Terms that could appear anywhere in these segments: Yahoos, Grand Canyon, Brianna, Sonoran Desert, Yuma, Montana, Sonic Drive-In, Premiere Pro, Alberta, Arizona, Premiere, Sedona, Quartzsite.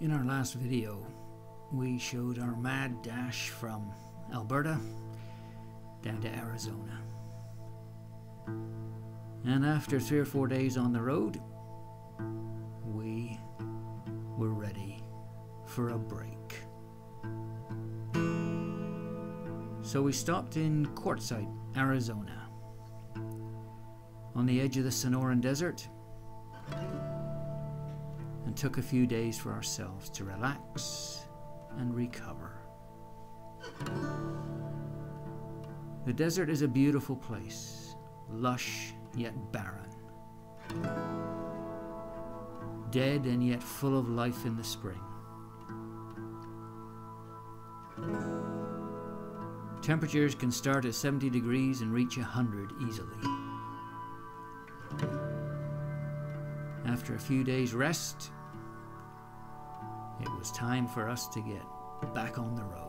In our last video, we showed our mad dash from Alberta down to Arizona. And after 3 or 4 days on the road, we were ready for a break. So we stopped in Quartzsite, Arizona, on the edge of the Sonoran Desert, and took a few days for ourselves to relax and recover. The desert is a beautiful place, lush yet barren, dead and yet full of life in the spring. Temperatures can start at 70 degrees and reach 100 easily. After a few days rest, it was time for us to get back on the road.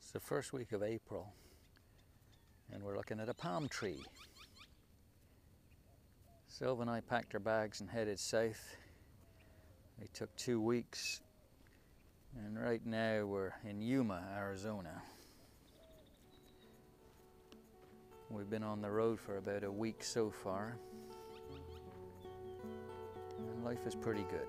It's the first week of April, and we're looking at a palm tree. Sylva and I packed our bags and headed south. It took 2 weeks, and right now we're in Yuma, Arizona. We've been on the road for about a week so far, and life is pretty good.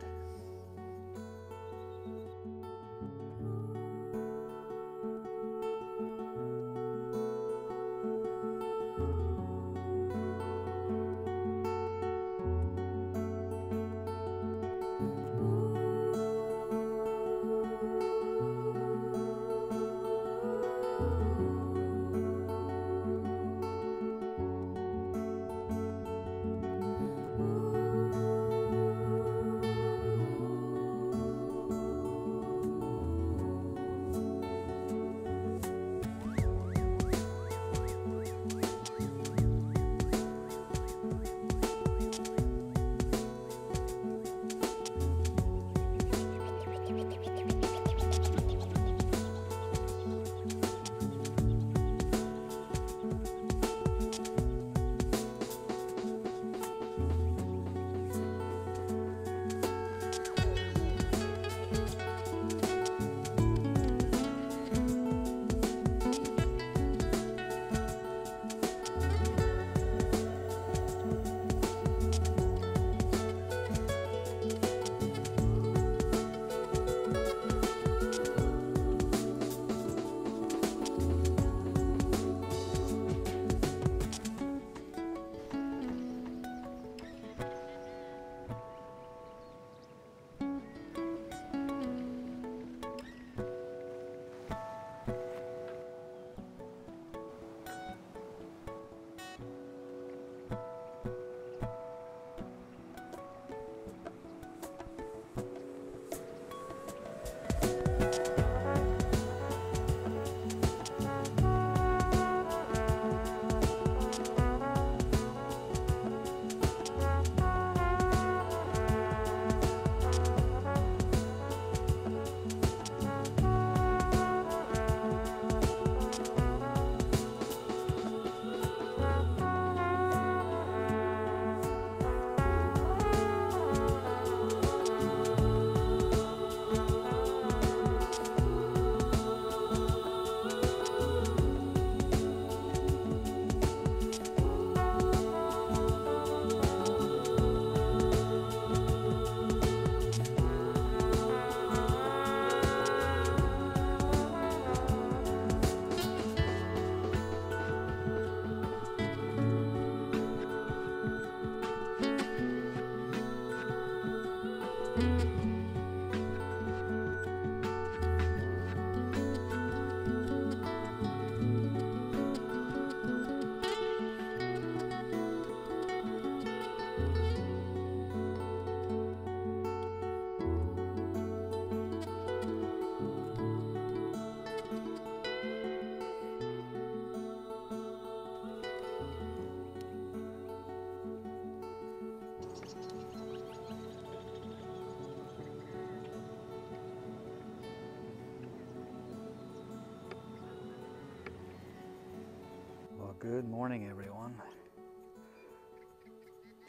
Good morning, everyone.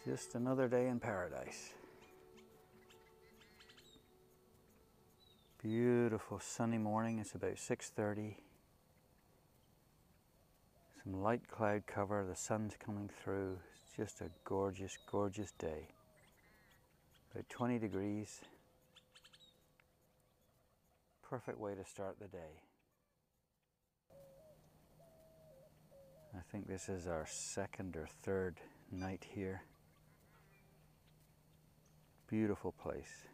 Just another day in paradise. Beautiful sunny morning. It's about 6:30. Some light cloud cover. The sun's coming through. It's just a gorgeous, gorgeous day. About 20 degrees. Perfect way to start the day. I think this is our second or third night here. Beautiful place.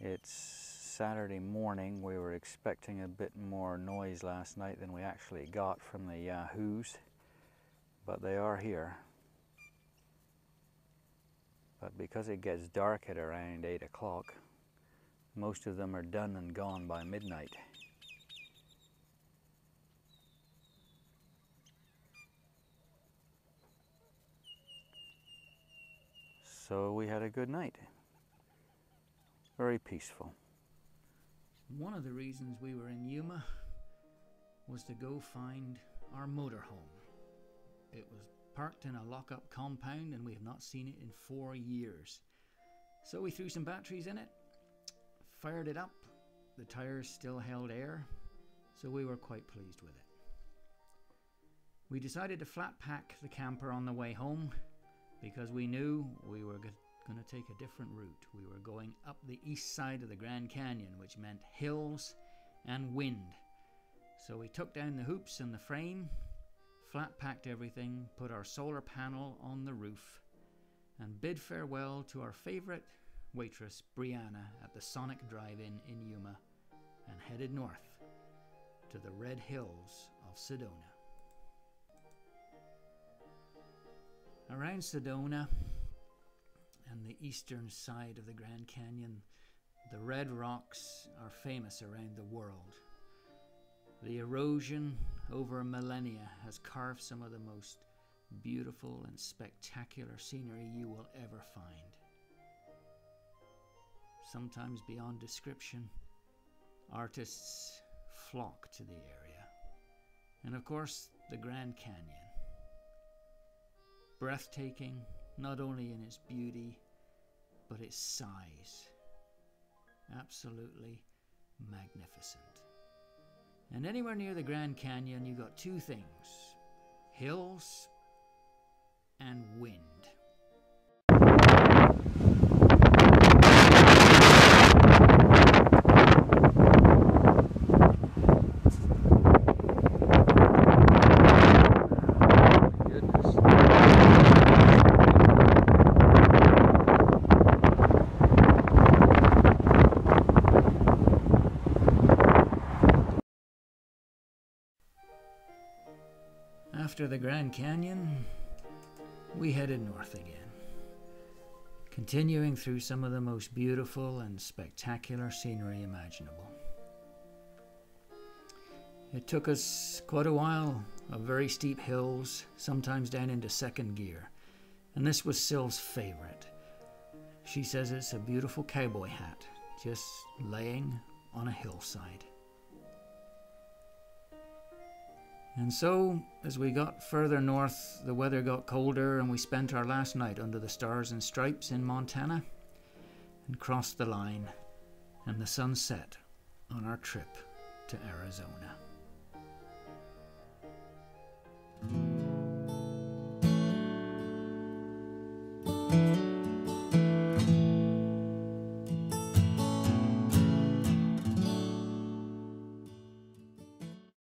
It's Saturday morning. We were expecting a bit more noise last night than we actually got from the Yahoos, but they are here. But because it gets dark at around 8 o'clock, most of them are done and gone by midnight. So we had a good night. Very peaceful. One of the reasons we were in Yuma was to go find our motorhome. It was parked in a lock-up compound and we have not seen it in 4 years. So we threw some batteries in it, fired it up. The tires still held air, so we were quite pleased with it. We decided to flat pack the camper on the way home, because we knew we were going to take a different route. We were going up the east side of the Grand Canyon, which meant hills and wind. So we took down the hoops and the frame, flat packed everything, put our solar panel on the roof, and bid farewell to our favorite waitress, Brianna, at the Sonic Drive-In in Yuma, and headed north to the red hills of Sedona. Around Sedona and the eastern side of the Grand Canyon, the red rocks are famous around the world. The erosion over millennia has carved some of the most beautiful and spectacular scenery you will ever find. Sometimes beyond description, artists flock to the area. And of course, the Grand Canyon. Breathtaking, not only in its beauty, but its size. Absolutely magnificent. And anywhere near the Grand Canyon, you've got two things: hills and wind. After the Grand Canyon, we headed north again, continuing through some of the most beautiful and spectacular scenery imaginable. It took us quite a while of very steep hills, sometimes down into second gear, and this was Syl's favorite. She says it's a beautiful cowboy hat, just laying on a hillside. And so, as we got further north, the weather got colder and we spent our last night under the stars and stripes in Montana and crossed the line, and the sun set on our trip to Arizona.